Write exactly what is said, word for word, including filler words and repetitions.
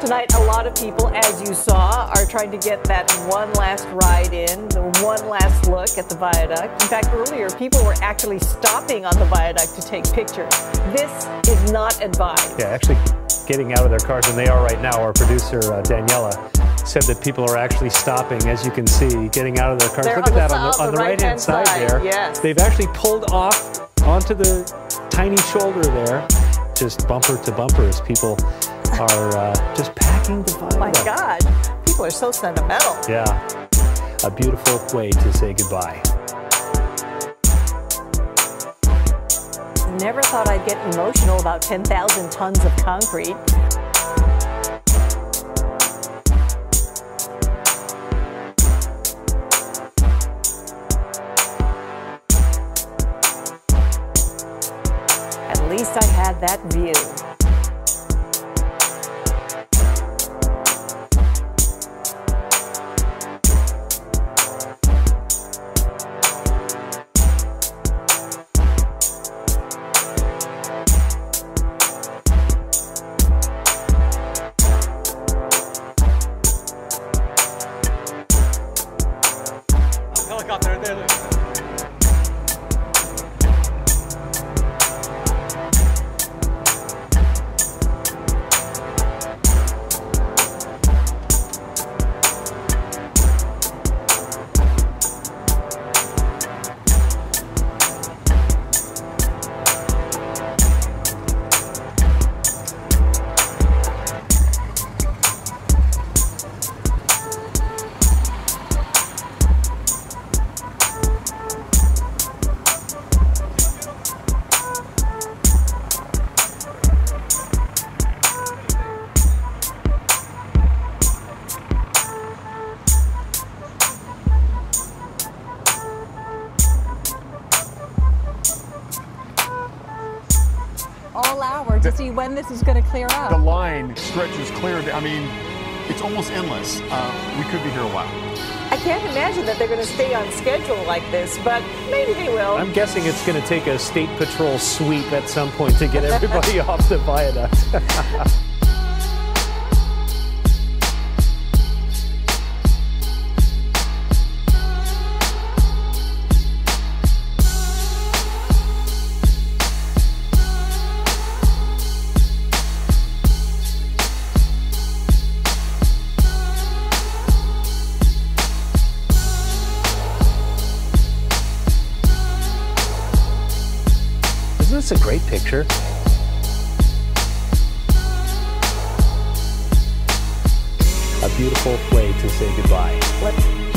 Tonight, a lot of people, as you saw, are trying to get that one last ride in, the one last look at the viaduct. In fact, earlier, people were actually stopping on the viaduct to take pictures. This is not advised. Yeah, actually getting out of their cars, and they are right now. Our producer, uh, Daniela, said that people are actually stopping, as you can see, getting out of their cars. They're Look at that on the, on the, the right-hand side, side there. Yes. They've actually pulled off onto the tiny shoulder there, just bumper to bumper as people are uh, just packing the viaduct. Oh my God, people are so sentimental. Yeah, a beautiful way to say goodbye. Never thought I'd get emotional about ten thousand tons of concrete. At least I had that view. Helicopter right there, look. All hour to see when this is going to clear up. The line stretches clear. I mean, it's almost endless. Uh, we could be here a while. I can't imagine that they're going to stay on schedule like this, but maybe they will. I'm guessing it's going to take a state patrol sweep at some point to get everybody off the viaduct. That's a great picture. A beautiful way to say goodbye. Let's